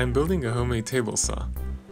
I'm building a homemade table saw,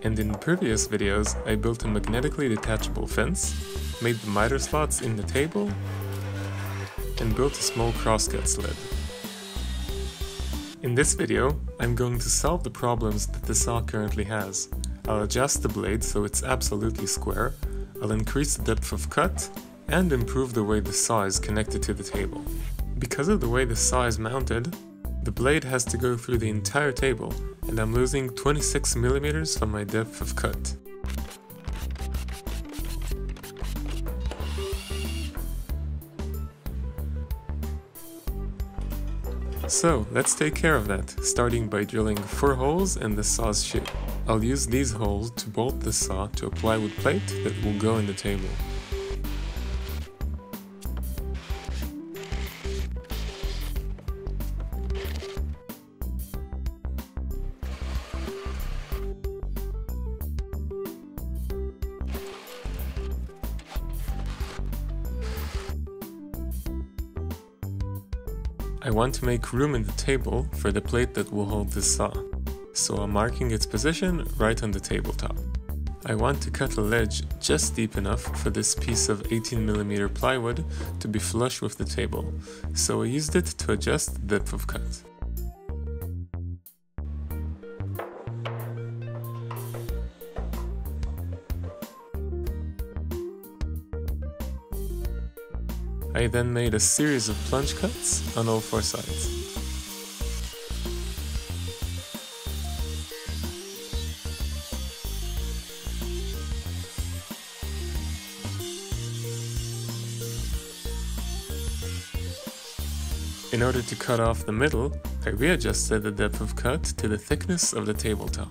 and in the previous videos I built a magnetically detachable fence, made the miter slots in the table, and built a small crosscut sled. In this video, I'm going to solve the problems that the saw currently has. I'll adjust the blade so it's absolutely square, I'll increase the depth of cut, and improve the way the saw is connected to the table. Because of the way the saw is mounted, the blade has to go through the entire table, and I'm losing 26 mm from my depth of cut. So let's take care of that, starting by drilling 4 holes in the saw's shape. I'll use these holes to bolt the saw to a plywood plate that will go in the table. I want to make room in the table for the plate that will hold this saw, so I'm marking its position right on the tabletop. I want to cut a ledge just deep enough for this piece of 18 mm plywood to be flush with the table, so I used it to adjust the depth of cut. I then made a series of plunge cuts on all 4 sides. In order to cut off the middle, I readjusted the depth of cut to the thickness of the tabletop.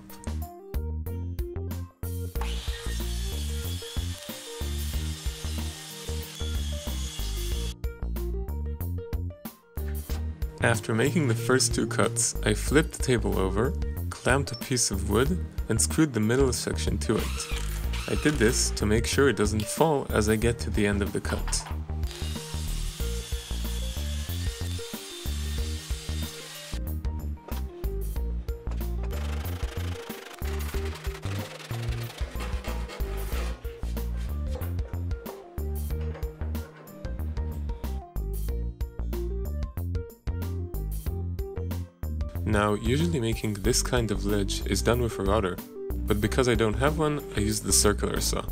After making the first 2 cuts, I flipped the table over, clamped a piece of wood, and screwed the middle section to it. I did this to make sure it doesn't fall as I get to the end of the cut. Now, usually making this kind of ledge is done with a router, but because I don't have one, I use the circular saw.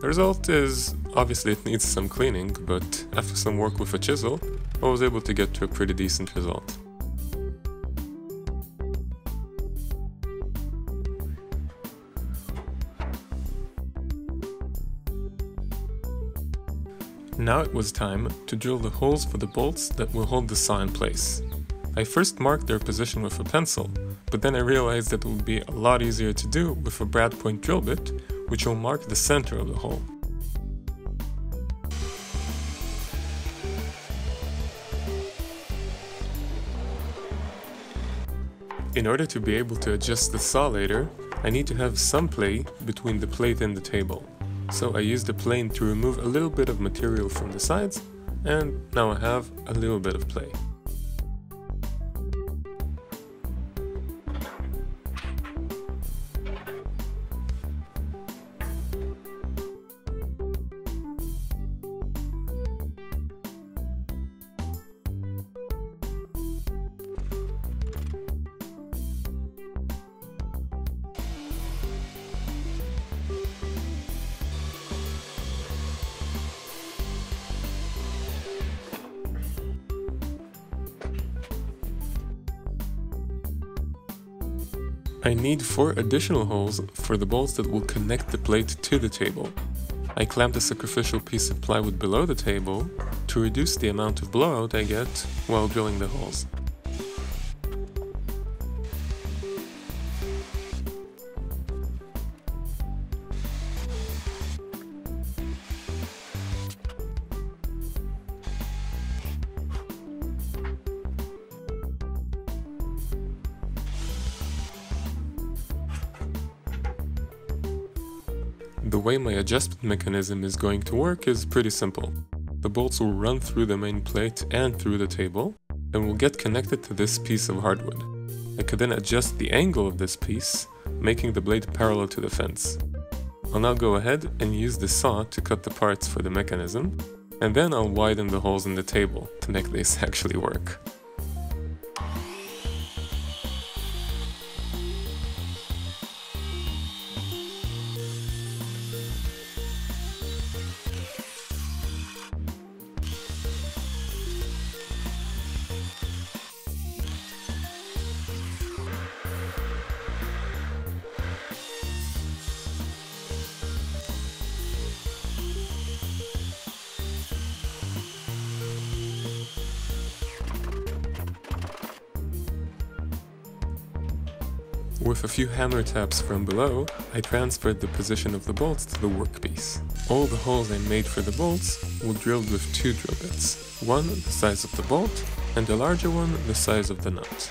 The result is, obviously it needs some cleaning, but after some work with a chisel, I was able to get to a pretty decent result. Now it was time to drill the holes for the bolts that will hold the saw in place. I first marked their position with a pencil, but then I realized that it would be a lot easier to do with a brad point drill bit, which will mark the center of the hole. In order to be able to adjust the saw later, I need to have some play between the plate and the table. So I used a plane to remove a little bit of material from the sides, and now I have a little bit of play. I need 4 additional holes for the bolts that will connect the plate to the table. I clamped a sacrificial piece of plywood below the table to reduce the amount of blowout I get while drilling the holes. The way my adjustment mechanism is going to work is pretty simple. The bolts will run through the main plate and through the table, and will get connected to this piece of hardwood. I could then adjust the angle of this piece, making the blade parallel to the fence. I'll now go ahead and use the saw to cut the parts for the mechanism, and then I'll widen the holes in the table to make this actually work. With a few hammer taps from below, I transferred the position of the bolts to the workpiece. All the holes I made for the bolts were drilled with two drill bits, one the size of the bolt, and a larger one the size of the nut.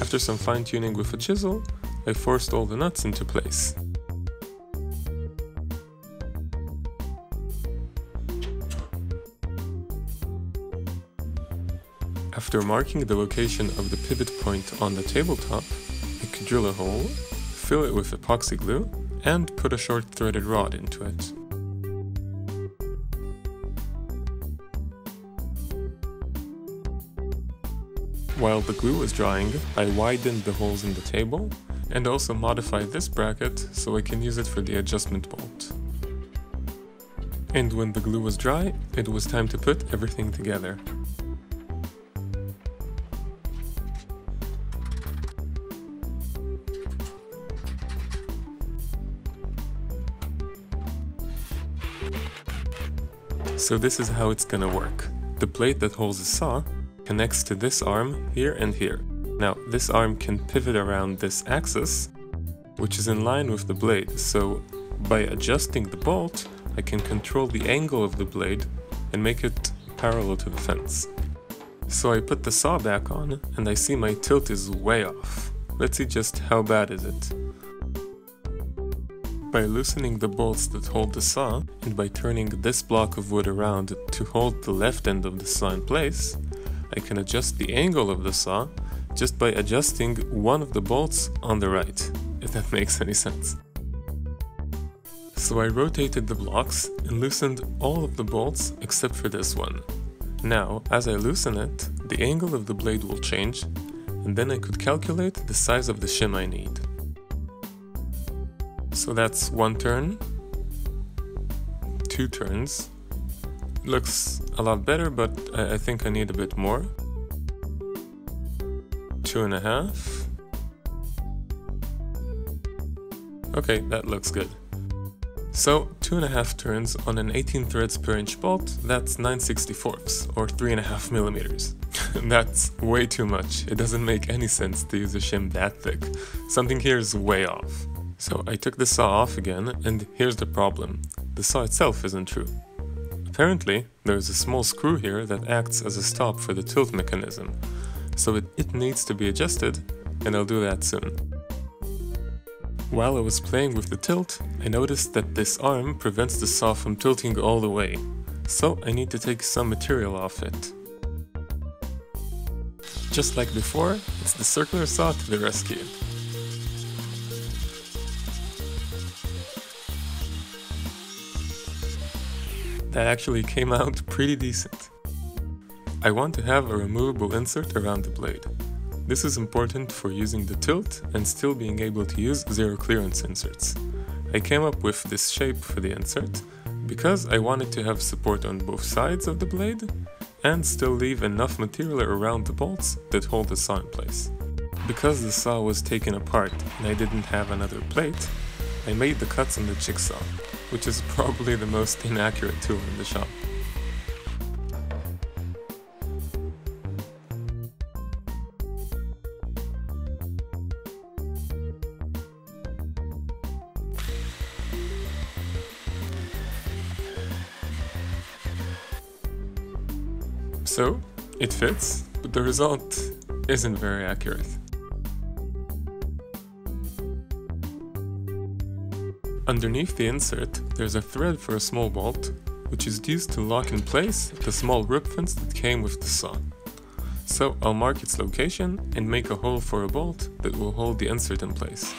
After some fine-tuning with a chisel, I forced all the nuts into place. After marking the location of the pivot point on the tabletop, I could drill a hole, fill it with epoxy glue, and put a short threaded rod into it. While the glue was drying, I widened the holes in the table, and also modified this bracket so I can use it for the adjustment bolt. And when the glue was dry, it was time to put everything together. So this is how it's gonna work. The plate that holds the saw connects to this arm here and here. Now this arm can pivot around this axis, which is in line with the blade, so by adjusting the bolt I can control the angle of the blade and make it parallel to the fence. So I put the saw back on and I see my tilt is way off. Let's see just how bad is it. By loosening the bolts that hold the saw, and by turning this block of wood around to hold the left end of the saw in place, I can adjust the angle of the saw just by adjusting one of the bolts on the right, if that makes any sense. So I rotated the blocks and loosened all of the bolts except for this one. Now, as I loosen it, the angle of the blade will change, and then I could calculate the size of the shim I need. So that's one turn, two turns. Looks a lot better, but I think I need a bit more. 2.5. Okay, that looks good. So 2.5 turns on an 18 threads per inch bolt, that's 9/64 or 3.5 millimeters. That's way too much. It doesn't make any sense to use a shim that thick. Something here is way off. So I took the saw off again, and here's the problem. The saw itself isn't true. Apparently, there's a small screw here that acts as a stop for the tilt mechanism, so it needs to be adjusted, and I'll do that soon. While I was playing with the tilt, I noticed that this arm prevents the saw from tilting all the way, so I need to take some material off it. Just like before, it's the circular saw to the rescue. That actually came out pretty decent. I want to have a removable insert around the blade. This is important for using the tilt and still being able to use zero clearance inserts. I came up with this shape for the insert because I wanted to have support on both sides of the blade and still leave enough material around the bolts that hold the saw in place. Because the saw was taken apart and I didn't have another plate, I made the cuts on the jigsaw, which is probably the most inaccurate tool in the shop. So, it fits, but the result isn't very accurate. Underneath the insert, there's a thread for a small bolt, which is used to lock in place the small rib fence that came with the saw. So I'll mark its location and make a hole for a bolt that will hold the insert in place.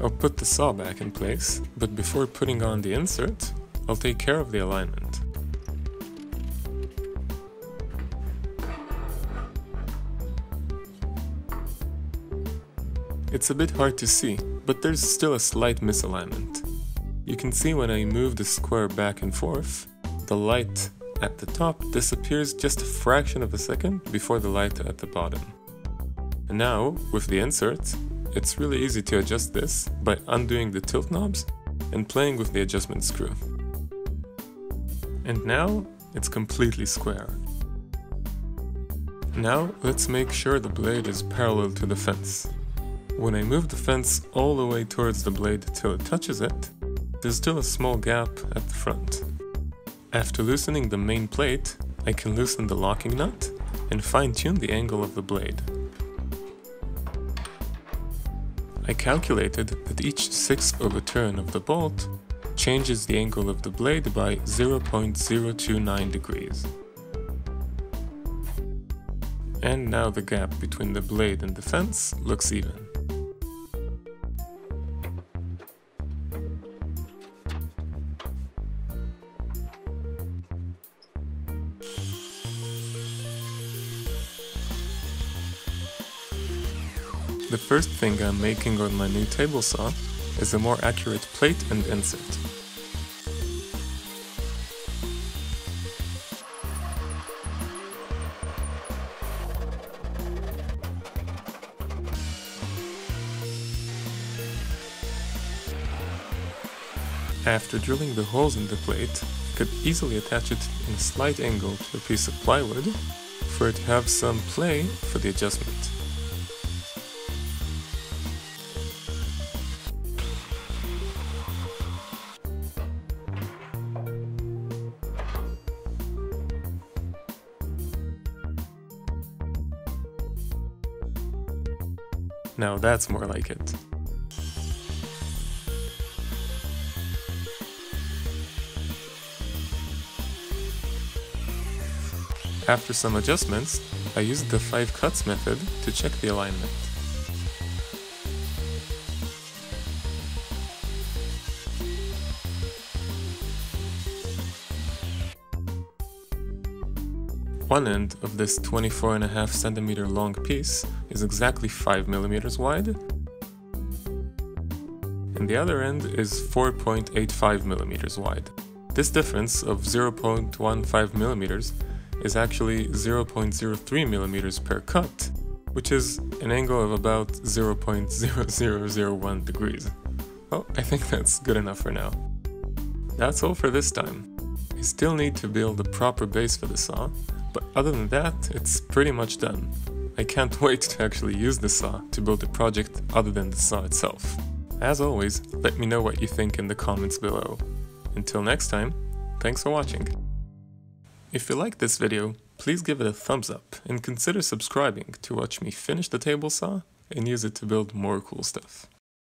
I'll put the saw back in place, but before putting on the insert, I'll take care of the alignment. It's a bit hard to see, but there's still a slight misalignment. You can see when I move the square back and forth, the light at the top disappears just a fraction of a second before the light at the bottom. And now, with the insert, it's really easy to adjust this by undoing the tilt knobs and playing with the adjustment screw. And now, it's completely square. Now, let's make sure the blade is parallel to the fence. When I move the fence all the way towards the blade till it touches it, there's still a small gap at the front. After loosening the main plate, I can loosen the locking nut and fine-tune the angle of the blade. I calculated that each sixth of a turn of the bolt changes the angle of the blade by 0.029 degrees. And now the gap between the blade and the fence looks even. The first thing I'm making on my new table saw is a more accurate plate and insert. After drilling the holes in the plate, I could easily attach it in a slight angle to a piece of plywood for it to have some play for the adjustment. Now that's more like it. After some adjustments, I used the 5 cuts method to check the alignment. One end of this 24.5 cm long piece is exactly 5 mm wide, and the other end is 4.85 mm wide. This difference of 0.15 mm is actually 0.03 mm per cut, which is an angle of about 0.0001 degrees. Well, I think that's good enough for now. That's all for this time. I still need to build a proper base for the saw, but other than that, it's pretty much done. I can't wait to actually use the saw to build a project other than the saw itself. As always, let me know what you think in the comments below. Until next time, thanks for watching. If you liked this video, please give it a thumbs up and consider subscribing to watch me finish the table saw and use it to build more cool stuff.